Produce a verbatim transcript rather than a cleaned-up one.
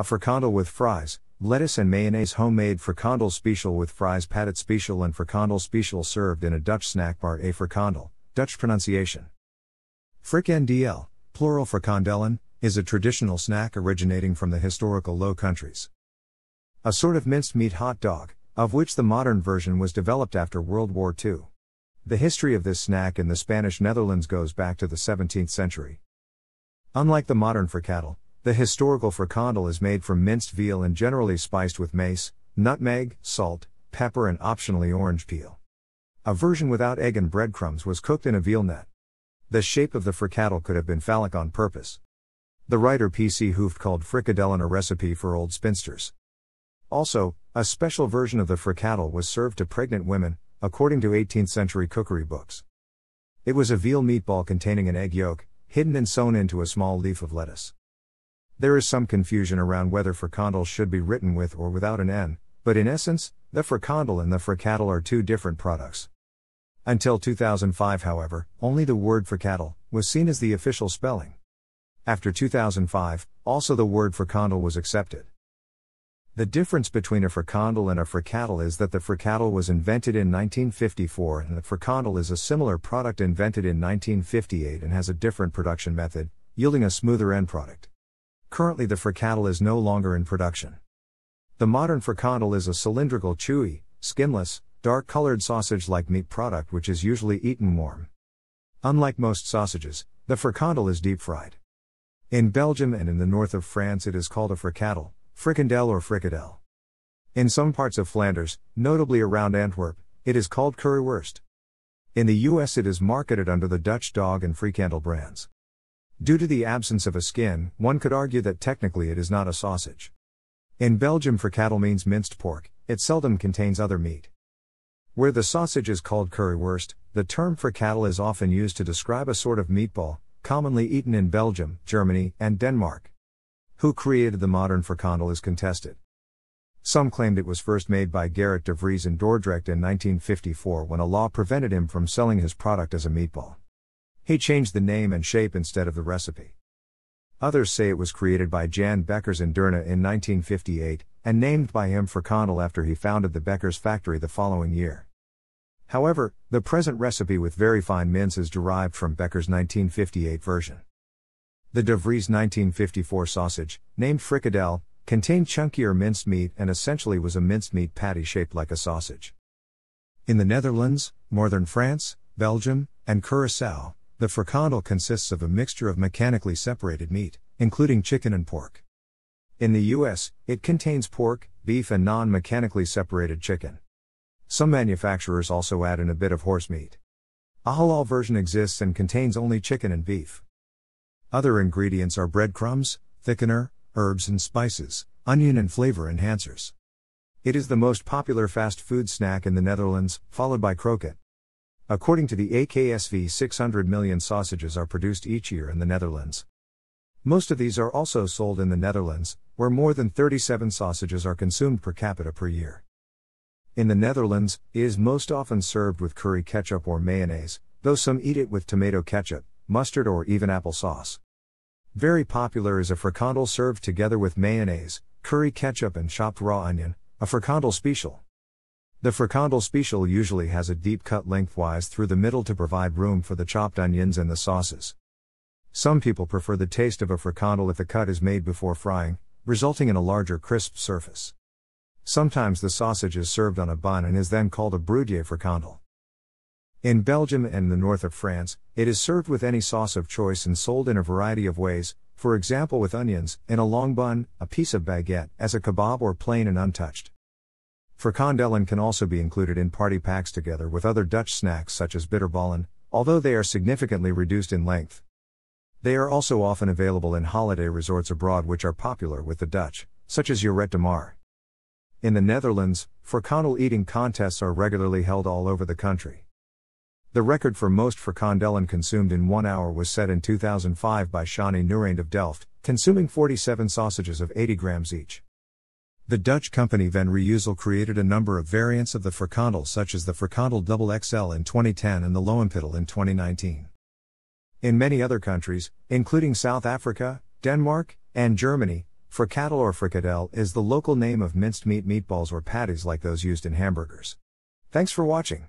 A frikandel with fries, lettuce and mayonnaise. Homemade frikandel special with fries. Patat special and frikandel special served in a Dutch snack bar. A frikandel, Dutch pronunciation frikandel, plural frikandellen, is a traditional snack originating from the historical Low Countries. A sort of minced meat hot dog, of which the modern version was developed after World War Two. The history of this snack in the Spanish Netherlands goes back to the seventeenth century. Unlike the modern frikadel, the historical frikandel is made from minced veal and generally spiced with mace, nutmeg, salt, pepper and optionally orange peel. A version without egg and breadcrumbs was cooked in a veal net. The shape of the frikadel could have been phallic on purpose. The writer P C Hooft called frikadellen a recipe for old spinsters. Also, a special version of the frikadel was served to pregnant women, according to eighteenth century cookery books. It was a veal meatball containing an egg yolk, hidden and sewn into a small leaf of lettuce. There is some confusion around whether frikandel should be written with or without an N, but in essence, the frikandel and the fricadel are two different products. Until two thousand five, however, only the word frikadel was seen as the official spelling. After two thousand five, also the word frikandel was accepted. The difference between a frikandel and a fricadel is that the fricadel was invented in nineteen fifty-four and the frikandel is a similar product invented in nineteen fifty-eight and has a different production method, yielding a smoother end product. Currently the frikadel is no longer in production. The modern frikandel is a cylindrical, chewy, skinless, dark-colored sausage-like meat product which is usually eaten warm. Unlike most sausages, the frikandel is deep-fried. In Belgium and in the north of France it is called a frikadel, frikandel or fricadel. In some parts of Flanders, notably around Antwerp, it is called currywurst. In the U S it is marketed under the Dutch dog and frikandel brands. Due to the absence of a skin, one could argue that technically it is not a sausage. In Belgium, frikadel means minced pork, it seldom contains other meat. Where the sausage is called currywurst, the term frikadel is often used to describe a sort of meatball, commonly eaten in Belgium, Germany, and Denmark. Who created the modern frikandel is contested. Some claimed it was first made by Gerrit de Vries in Dordrecht in nineteen fifty-four when a law prevented him from selling his product as a meatball. He changed the name and shape instead of the recipe. Others say it was created by Jan Bekkers in Deurne in nineteen fifty-eight, and named by him frikandel after he founded the Bekkers factory the following year. However, the present recipe with very fine mince is derived from Bekkers' nineteen fifty-eight version. The de Vries nineteen fifty-four sausage, named fricadel, contained chunkier minced meat and essentially was a minced meat patty shaped like a sausage. In the Netherlands, northern France, Belgium, and Curaçao, the frikandel consists of a mixture of mechanically separated meat, including chicken and pork. In the U S, it contains pork, beef and non-mechanically separated chicken. Some manufacturers also add in a bit of horse meat. A halal version exists and contains only chicken and beef. Other ingredients are breadcrumbs, thickener, herbs and spices, onion and flavor enhancers. It is the most popular fast food snack in the Netherlands, followed by croquette. According to the A K S V, six hundred million sausages are produced each year in the Netherlands. Most of these are also sold in the Netherlands, where more than thirty-seven sausages are consumed per capita per year. In the Netherlands, it is most often served with curry ketchup or mayonnaise, though some eat it with tomato ketchup, mustard or even apple sauce. Very popular is a frikandel served together with mayonnaise, curry ketchup and chopped raw onion, a frikandel special. The frikandel special usually has a deep cut lengthwise through the middle to provide room for the chopped onions and the sauces. Some people prefer the taste of a frikandel if the cut is made before frying, resulting in a larger crisp surface. Sometimes the sausage is served on a bun and is then called a brouillé frikandel. In Belgium and the north of France, it is served with any sauce of choice and sold in a variety of ways, for example with onions, in a long bun, a piece of baguette, as a kebab or plain and untouched. Frikandellen can also be included in party packs together with other Dutch snacks such as bitterballen, although they are significantly reduced in length. They are also often available in holiday resorts abroad which are popular with the Dutch, such as Juret de Mar. In the Netherlands, frikandel eating contests are regularly held all over the country. The record for most frikandellen consumed in one hour was set in two thousand five by Shawnee Nureind of Delft, consuming forty-seven sausages of eighty grams each. The Dutch company Van Reuzel created a number of variants of the frikandel such as the frikandel double X L in twenty ten and the Lowenpiddel in twenty nineteen. In many other countries, including South Africa, Denmark, and Germany, Frikadel or fricadel is the local name of minced meat meatballs or patties like those used in hamburgers. Thanks for watching.